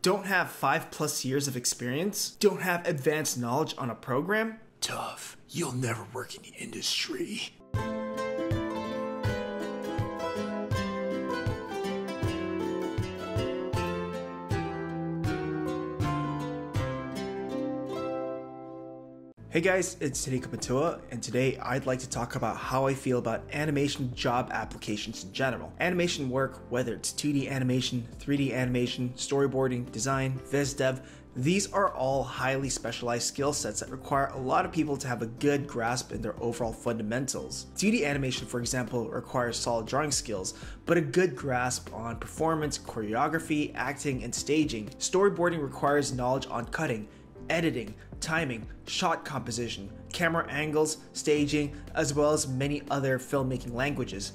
don't have 5+ years of experience, don't have advanced knowledge on a program, tough. You'll never work in the industry. Hey guys, it's Toniko Pantoja, and today I'd like to talk about how I feel about animation job applications in general. Animation work, whether it's 2D animation, 3D animation, storyboarding, design, viz dev, these are all highly specialized skill sets that require a lot of people to have a good grasp in their overall fundamentals. 2D animation, for example, requires solid drawing skills, but a good grasp on performance, choreography, acting, and staging. Storyboarding requires knowledge on cutting, editing, timing, shot composition, camera angles, staging, as well as many other filmmaking languages.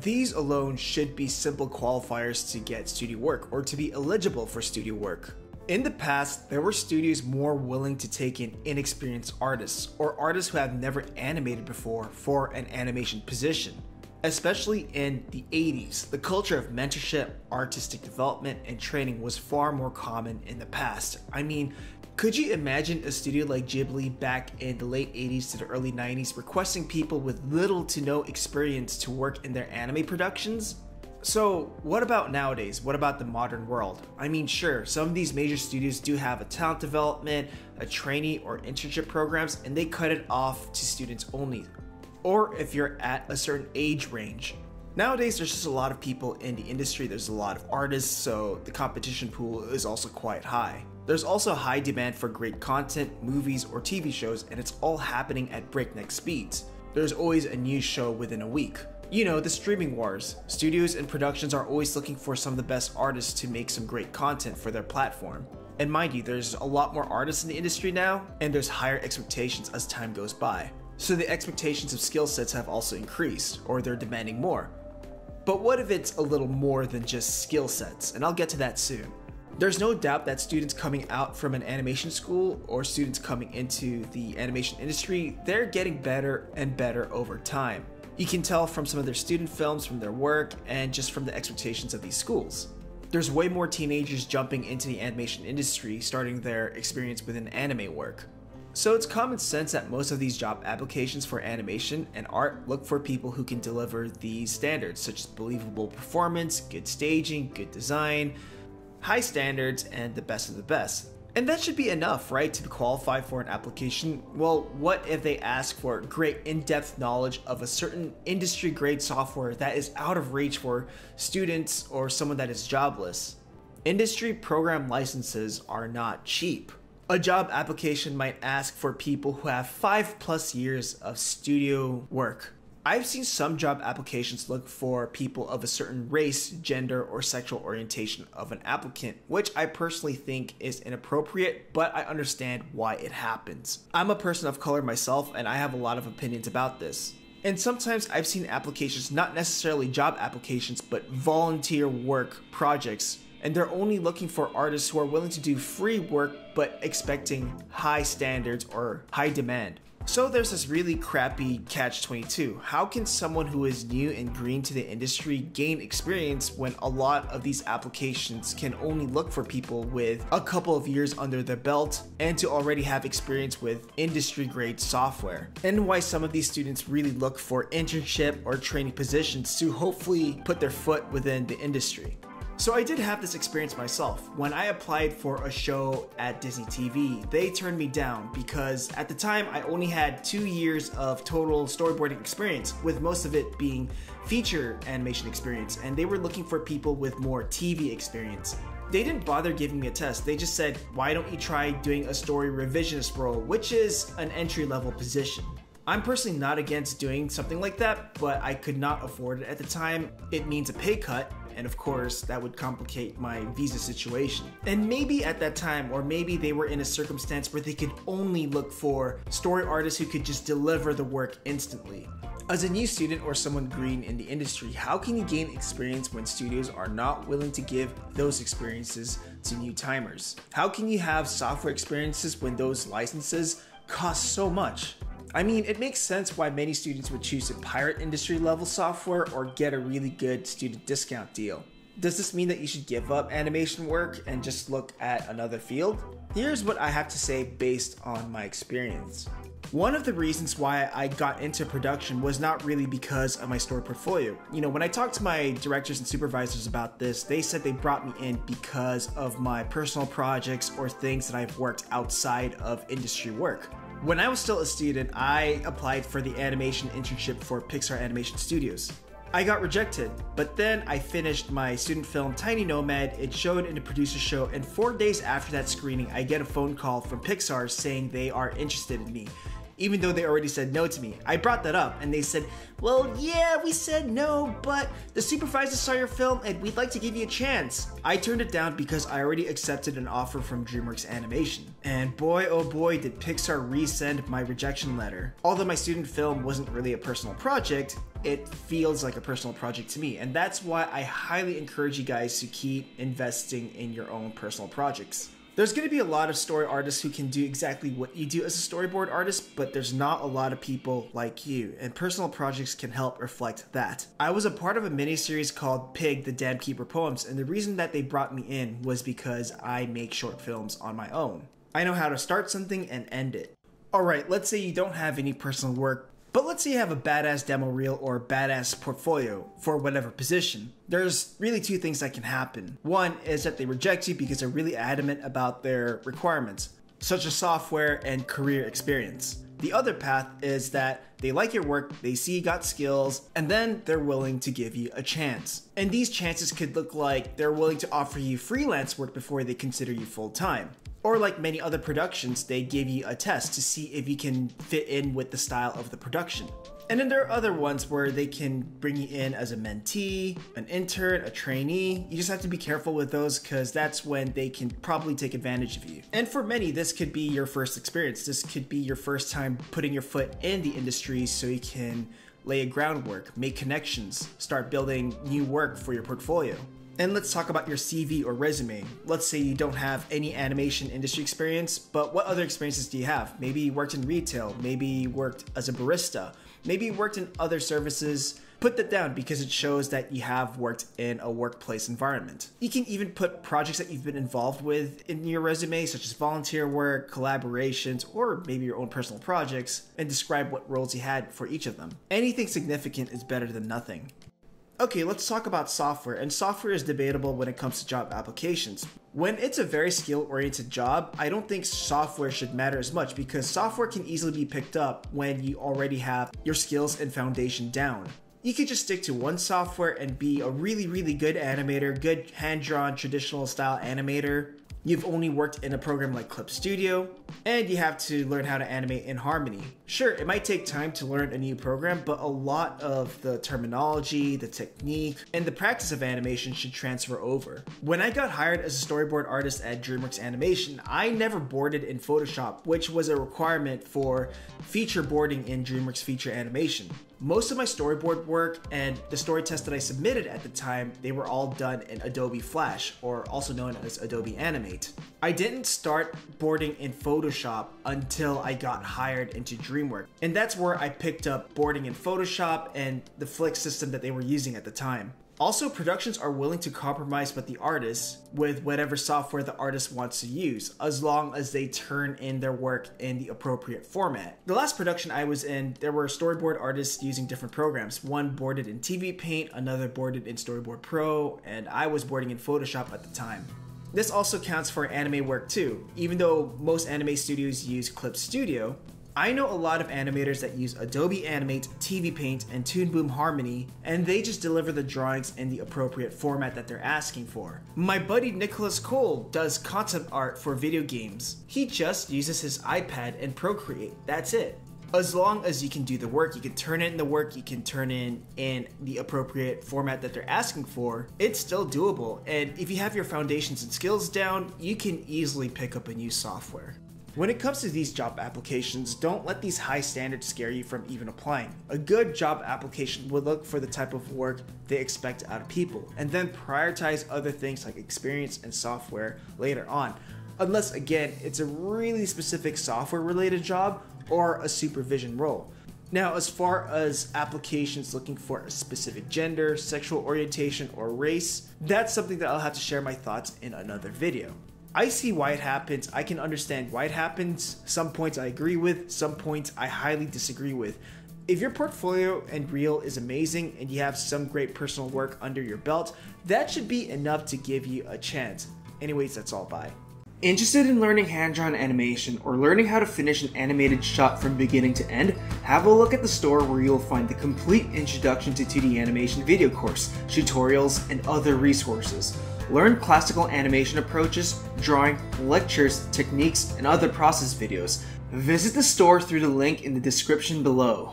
These alone should be simple qualifiers to get studio work or to be eligible for studio work. In the past, there were studios more willing to take in inexperienced artists or artists who have never animated before for an animation position. Especially in the 80s, the culture of mentorship, artistic development, and training was far more common in the past. I mean, could you imagine a studio like Ghibli back in the late 80s to the early 90s requesting people with little to no experience to work in their anime productions? So what about nowadays? What about the modern world? I mean, sure, some of these major studios do have a talent development, a trainee or internship programs, and they cut it off to students only, or if you're at a certain age range. Nowadays, there's just a lot of people in the industry, there's a lot of artists, so the competition pool is also quite high. There's also high demand for great content, movies, or TV shows, and it's all happening at breakneck speeds. There's always a new show within a week. You know, the streaming wars. Studios and productions are always looking for some of the best artists to make some great content for their platform. And mind you, there's a lot more artists in the industry now, and there's higher expectations as time goes by. So the expectations of skill sets have also increased, or they're demanding more. But what if it's a little more than just skill sets? And I'll get to that soon. There's no doubt that students coming out from an animation school or students coming into the animation industry, they're getting better and better over time. You can tell from some of their student films, from their work, and just from the expectations of these schools. There's way more teenagers jumping into the animation industry, starting their experience within anime work. So it's common sense that most of these job applications for animation and art look for people who can deliver these standards, such as believable performance, good staging, good design, high standards, and the best of the best. And that should be enough, right, to qualify for an application? Well, what if they ask for great in-depth knowledge of a certain industry-grade software that is out of reach for students or someone that is jobless? Industry program licenses are not cheap. A job application might ask for people who have 5+ years of studio work. I've seen some job applications look for people of a certain race, gender, or sexual orientation of an applicant, which I personally think is inappropriate, but I understand why it happens. I'm a person of color myself, and I have a lot of opinions about this. And sometimes I've seen applications, not necessarily job applications, but volunteer work projects, and they're only looking for artists who are willing to do free work but expecting high standards or high demand. So there's this really crappy catch-22. How can someone who is new and green to the industry gain experience when a lot of these applications can only look for people with a couple of years under their belt and to already have experience with industry-grade software? And why some of these students really look for internship or training positions to hopefully put their foot within the industry. So I did have this experience myself. When I applied for a show at Disney TV, they turned me down because at the time I only had 2 years of total storyboarding experience, with most of it being feature animation experience, and they were looking for people with more TV experience. They didn't bother giving me a test. They just said, why don't you try doing a story revisionist role, which is an entry-level position. I'm personally not against doing something like that, but I could not afford it at the time. It means a pay cut, and of course, that would complicate my visa situation. And maybe at that time, or maybe they were in a circumstance where they could only look for story artists who could just deliver the work instantly. As a new student or someone green in the industry, how can you gain experience when studios are not willing to give those experiences to new timers? How can you have software experiences when those licenses cost so much? I mean, it makes sense why many students would choose to pirate industry level software or get a really good student discount deal. Does this mean that you should give up animation work and just look at another field? Here's what I have to say based on my experience. One of the reasons why I got into production was not really because of my story portfolio. You know, when I talked to my directors and supervisors about this, they said they brought me in because of my personal projects or things that I've worked outside of industry work. When I was still a student, I applied for the animation internship for Pixar Animation Studios. I got rejected, but then I finished my student film Tiny Nomad. It showed in the producer show, and 4 days after that screening, I get a phone call from Pixar saying they are interested in me, even though they already said no to me. I brought that up and they said, well, yeah, we said no, but the supervisor saw your film and we'd like to give you a chance. I turned it down because I already accepted an offer from DreamWorks Animation. And boy, oh boy, did Pixar resend my rejection letter. Although my student film wasn't really a personal project, it feels like a personal project to me. And that's why I highly encourage you guys to keep investing in your own personal projects. There's gonna be a lot of story artists who can do exactly what you do as a storyboard artist, but there's not a lot of people like you, and personal projects can help reflect that. I was a part of a miniseries called Pig the Dam Keeper Poems, and the reason that they brought me in was because I make short films on my own. I know how to start something and end it. All right, let's say you don't have any personal work, but let's say you have a badass demo reel or badass portfolio for whatever position. There's really two things that can happen. One is that they reject you because they're really adamant about their requirements, such as software and career experience. The other path is that they like your work, they see you got skills, and then they're willing to give you a chance. And these chances could look like they're willing to offer you freelance work before they consider you full-time. Or like many other productions, they give you a test to see if you can fit in with the style of the production. And then there are other ones where they can bring you in as a mentee, an intern, a trainee. You just have to be careful with those because that's when they can probably take advantage of you. And for many, this could be your first experience. This could be your first time putting your foot in the industry so you can lay a groundwork, make connections, start building new work for your portfolio. And let's talk about your CV or resume. Let's say you don't have any animation industry experience, but what other experiences do you have? Maybe you worked in retail, maybe you worked as a barista, maybe you worked in other services. Put that down because it shows that you have worked in a workplace environment. You can even put projects that you've been involved with in your resume, such as volunteer work, collaborations, or maybe your own personal projects, and describe what roles you had for each of them. Anything significant is better than nothing. Okay, let's talk about software, and software is debatable when it comes to job applications. When it's a very skill-oriented job, I don't think software should matter as much because software can easily be picked up when you already have your skills and foundation down. You could just stick to one software and be a really, really good animator, good hand-drawn traditional style animator. You've only worked in a program like Clip Studio, and you have to learn how to animate in Harmony. Sure, it might take time to learn a new program, but a lot of the terminology, the technique, and the practice of animation should transfer over. When I got hired as a storyboard artist at DreamWorks Animation, I never boarded in Photoshop, which was a requirement for feature boarding in DreamWorks Feature Animation. Most of my storyboard work and the story tests that I submitted at the time, they were all done in Adobe Flash, or also known as Adobe Animate. I didn't start boarding in Photoshop until I got hired into DreamWorks, and that's where I picked up boarding in Photoshop and the Flick system that they were using at the time. Also, productions are willing to compromise with the artists with whatever software the artist wants to use, as long as they turn in their work in the appropriate format. The last production I was in, there were storyboard artists using different programs. One boarded in TV Paint, another boarded in Storyboard Pro, and I was boarding in Photoshop at the time. This also counts for anime work too. Even though most anime studios use Clip Studio, I know a lot of animators that use Adobe Animate, TV Paint, and Toon Boom Harmony, and they just deliver the drawings in the appropriate format that they're asking for. My buddy Nicholas Cole does concept art for video games. He just uses his iPad and Procreate, that's it. As long as you can do the work, you can turn in the work, you can turn in the appropriate format that they're asking for, it's still doable. And if you have your foundations and skills down, you can easily pick up a new software. When it comes to these job applications, don't let these high standards scare you from even applying. A good job application would look for the type of work they expect out of people, and then prioritize other things like experience and software later on. Unless, again, it's a really specific software related job or a supervision role. Now, as far as applications looking for a specific gender, sexual orientation, or race, that's something that I'll have to share my thoughts in another video. I see why it happens, I can understand why it happens, some points I agree with, some points I highly disagree with. If your portfolio and reel is amazing and you have some great personal work under your belt, that should be enough to give you a chance. Anyways, that's all, bye. Interested in learning hand-drawn animation or learning how to finish an animated shot from beginning to end? Have a look at the store where you'll find the complete Introduction to 2D Animation video course, tutorials, and other resources. Learn classical animation approaches, drawing, lectures, techniques, and other process videos. Visit the store through the link in the description below.